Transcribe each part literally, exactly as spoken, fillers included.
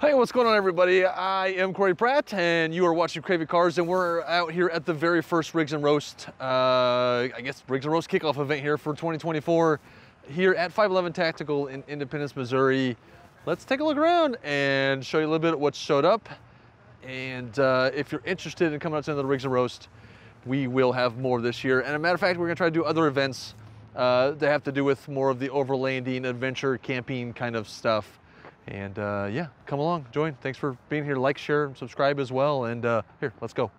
Hey, what's going on, everybody? I am Corey Pratt, and you are watching Craving Cars, and we're out here at the very first Rigs and Roast, uh, I guess, Rigs and Roast kickoff event here for twenty twenty-four, here at five eleven Tactical in Independence, Missouri. Let's take a look around and show you a little bit of what showed up. And uh, if you're interested in coming out to another Rigs and Roast, we will have more this year. And as a matter of fact, we're gonna try to do other events uh, that have to do with more of the overlanding, adventure, camping kind of stuff. And uh, yeah, come along, join. Thanks for being here. Like, share, and subscribe as well. And uh, here, let's go.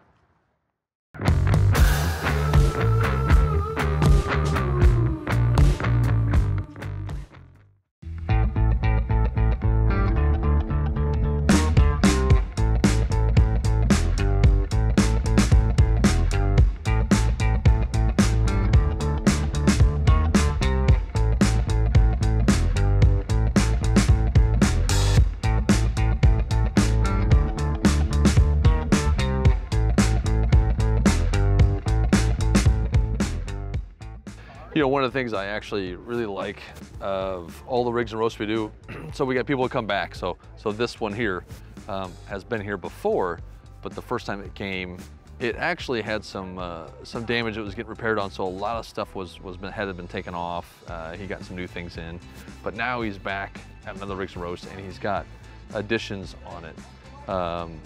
You know, one of the things I actually really like of all the Rigs and Roasts we do, so we got people who come back. So, so this one here um, has been here before, but the first time it came, it actually had some uh, some damage that was getting repaired on. So a lot of stuff was was been, had been taken off. Uh, he got some new things in, but now he's back at another Rigs and Roast, and he's got additions on it um,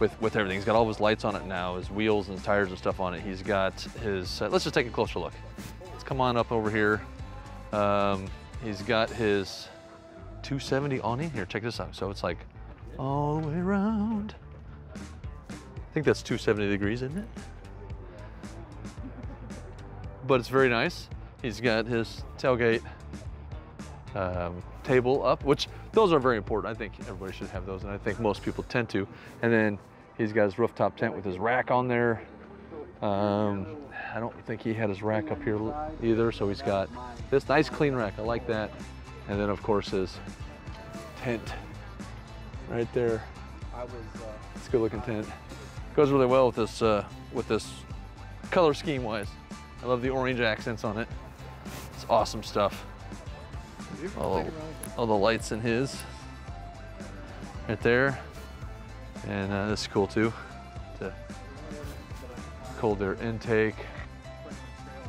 with with everything. He's got all his lights on it now, his wheels and his tires and stuff on it. He's got his. Uh, let's just take a closer look. Come on up over here. Um, he's got his two seventy on in here. Check this out. So it's like all the way around. I think that's two seventy degrees, isn't it? But it's very nice. He's got his tailgate um, table up, which those are very important. I think everybody should have those, and I think most people tend to. And then he's got his rooftop tent with his rack on there. Um, I don't think he had his rack up here either, so he's got this nice clean rack. I like that. And then of course his tent right there. It's a good looking tent. Goes really well with this uh, with this color scheme wise. I love the orange accents on it. It's awesome stuff. All, all the lights in his right there. And uh, this is cool too. Cold air intake,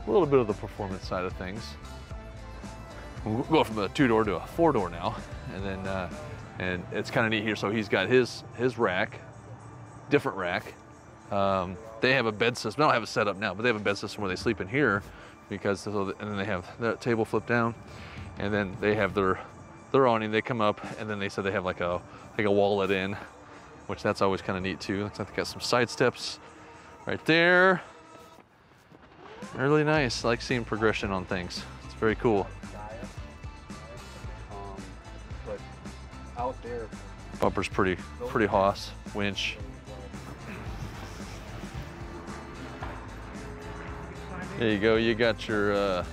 a little bit of the performance side of things. We'll go from a two-door to a four-door now, and then uh, and it's kind of neat here. So he's got his his rack, different rack. Um, they have a bed system. I don't have it set up now, but they have a bed system where they sleep in here, because and then they have that table flipped down, and then they have their their awning. They come up, and then they said they have like a like a wall let in, which that's always kind of neat too. Looks like they got some side steps. Right there, really nice. I like seeing progression on things. It's very cool. But out there, bumper's pretty, pretty hoss. Winch. There you go. You got your uh,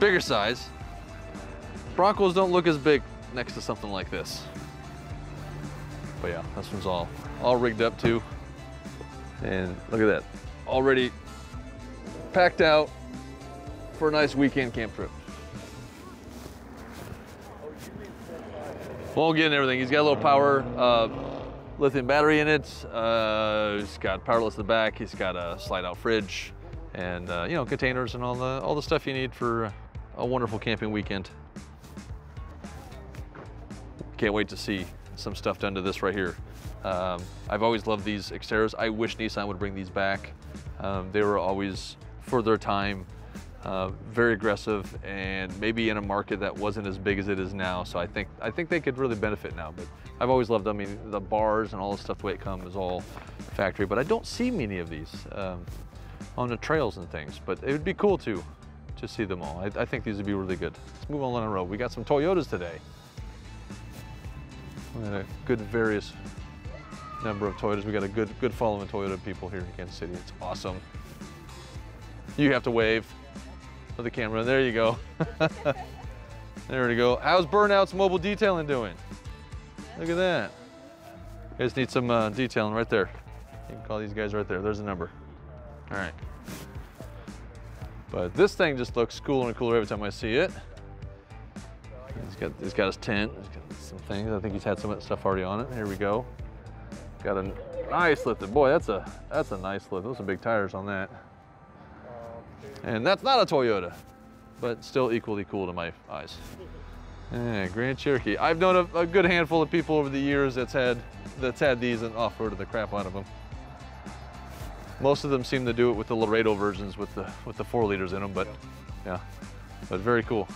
bigger size. Broncos don't look as big next to something like this. But yeah, this one's all, all rigged up too. And look at that, already packed out for a nice weekend camp trip. Won't get in everything. He's got a little power uh, lithium battery in it. Uh, he's got powerless in the back. He's got a slide-out fridge, and uh, you know, containers and all the all the stuff you need for a wonderful camping weekend. Can't wait to see some stuff done to this right here. Um, I've always loved these Xterras. I wish Nissan would bring these back. Um, they were always, for their time, uh, very aggressive, and maybe in a market that wasn't as big as it is now. So I think I think they could really benefit now. But I've always loved them. I mean, the bars and all the stuff the way it comes is all factory. But I don't see many of these um, on the trails and things. But it would be cool to to see them all. I, I think these would be really good. Let's move on down the road. We got some Toyotas today. We had a good various number of Toyotas. We got a good good following of Toyota people here in Kansas City. It's awesome. You have to wave for the camera. There you go. There we go. How's Burnout's Mobile Detailing doing? Look at that. You guys need some uh, detailing right there. You can call these guys right there. There's a number. All right. But this thing just looks cooler and cooler every time I see it. He's got, he's got his tent. He's got his some things. I think he's had some of that stuff already on it. Here we go. Got a nice lifted. Boy, that's a that's a nice lift. Those are big tires on that. And that's not a Toyota, but still equally cool to my eyes. Yeah, Grand Cherokee. I've known a, a good handful of people over the years that's had that's had these and off-roaded the crap out of them. Most of them seem to do it with the Laredo versions with the with the four liters in them, but yeah, but very cool.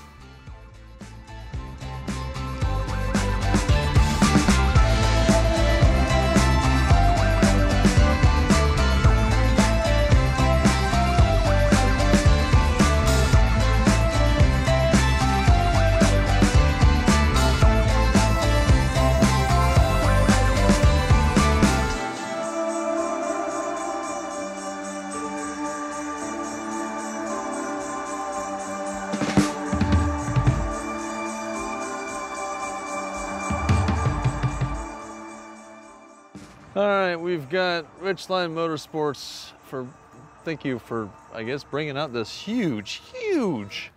All right, we've got Richline Motorsports for, thank you for, I guess, bringing out this huge, huge,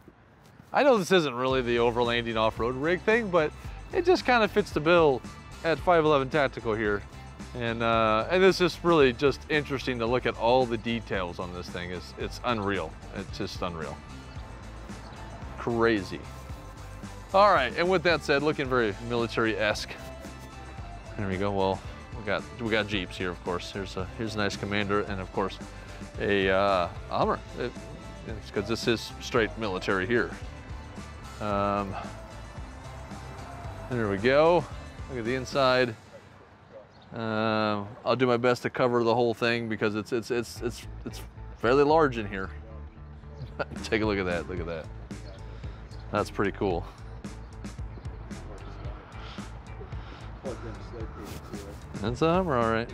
I know this isn't really the overlanding off-road rig thing, but it just kind of fits the bill at five eleven Tactical here. And uh, and it's just really just interesting to look at all the details on this thing. It's, it's unreal, it's just unreal. Crazy. All right, and with that said, looking very military-esque. There we go, well. We got we got Jeeps here, of course. Here's a here's a nice Commander, and of course, a uh, Hummer. It, it's because this is straight military here. Um, there we go. Look at the inside. Um, I'll do my best to cover the whole thing because it's it's it's it's it's fairly large in here. Take a look at that. Look at that. That's pretty cool. That's a Hummer, all right.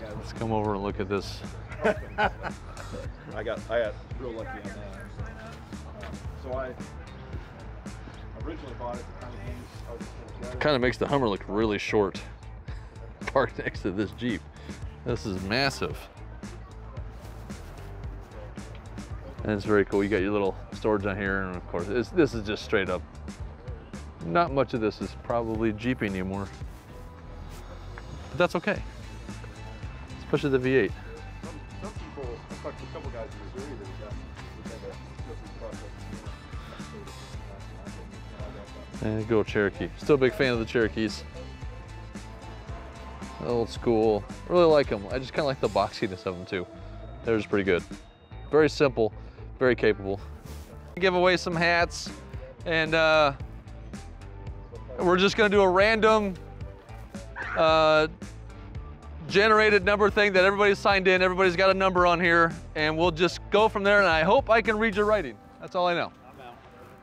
Let's come over and look at this. I got, I got real lucky on that. So I originally bought it. It kind of makes the Hummer look really short. Parked next to this Jeep. This is massive. And it's very cool. You got your little storage on here, and of course, it's, this is just straight up. Not much of this is probably Jeepy anymore. But that's okay. Let's push it to the V eight. Some, some people, I talked to a couple guys in Missouri that got, that had a process. And go Cherokee. Still a big fan of the Cherokees. Old school. Really like them. I just kind of like the boxiness of them too. They're just pretty good. Very simple, very capable. Give away some hats, and uh, we're just gonna do a random uh, generated number thing that everybody's signed in. Everybody's got a number on here, and we'll just go from there, and I hope I can read your writing. That's all I know. I'm out.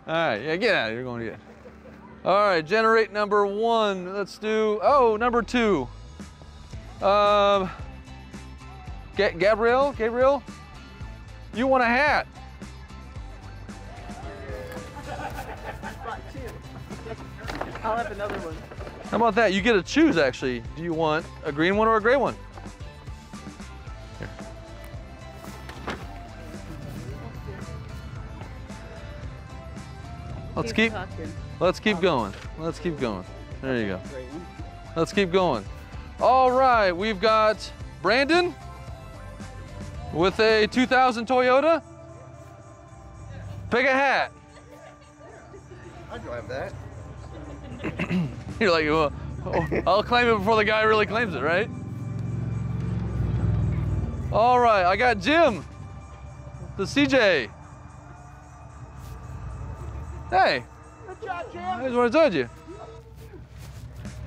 All right, yeah, get out, you're going to get. All right, generate number one. Let's do, oh, number two. Um, G Gabrielle, Gabrielle, you want a hat? I'll have another one. How about that? You get to choose, actually. Do you want a green one or a gray one? Here. Let's keep, let's keep going. Let's keep going. There you go. Let's keep going. All right, we've got Brandon with a two thousand Toyota. Pick a hat. I'd have that. You're like, well, oh, I'll claim it before the guy really claims it, right? All right, I got Jim, the C J. Hey. Good job, Jim. I just want to tell you.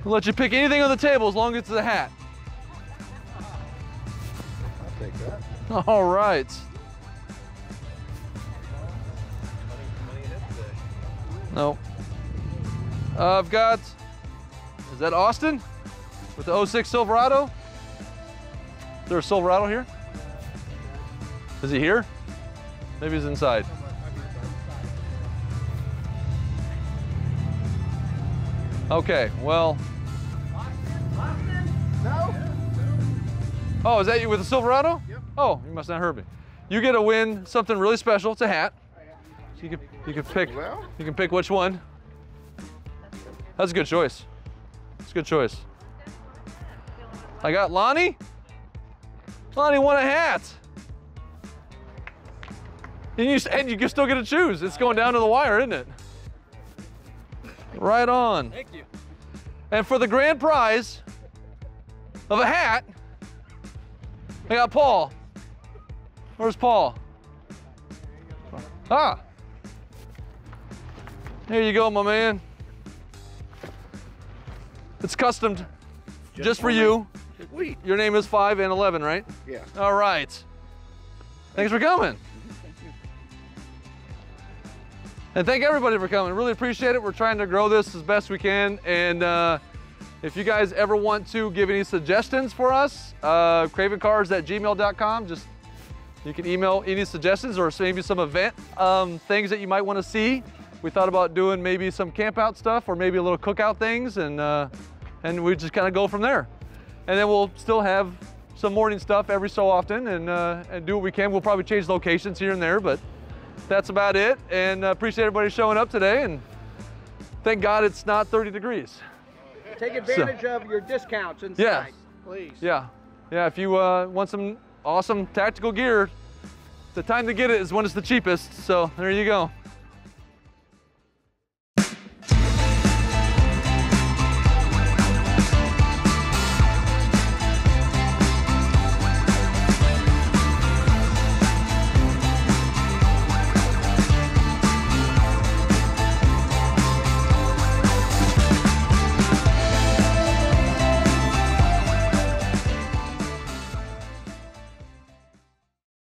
I'll let you pick anything on the table as long as it's a hat. I'll take that. All right. No. Uh, I've got, is that Austin with the oh six Silverado? Is there a Silverado here? Is he here? Maybe he's inside. Okay, well. Austin? No? Oh, is that you with the Silverado? Yep. Oh, you must not heard me. You get to win something really special. It's a hat. So you can you can pick you can pick which one. That's a good choice. That's a good choice. I got Lonnie. Lonnie won a hat. And you, and you can still get to choose. It's going down to the wire, isn't it? Right on. Thank you. And for the grand prize of a hat, I got Paul. Where's Paul? Ah. Here you go, my man. It's customed just, just for you. Sweet. Your name is five and eleven, right? Yeah. All right. Thanks for coming. And thank everybody for coming. Really appreciate it. We're trying to grow this as best we can. And uh, if you guys ever want to give any suggestions for us, uh, craving cars at gmail dot com. Just you can email any suggestions or maybe some event um, things that you might want to see. We thought about doing maybe some camp out stuff or maybe a little cookout things, and uh, and we just kind of go from there. And then we'll still have some morning stuff every so often, and uh, and do what we can. We'll probably change locations here and there, but that's about it, and uh, appreciate everybody showing up today, and thank God it's not thirty degrees. Take advantage so. of your discounts inside, yeah. please. Yeah, yeah, if you uh, want some awesome tactical gear, the time to get it is when it's the cheapest, so there you go.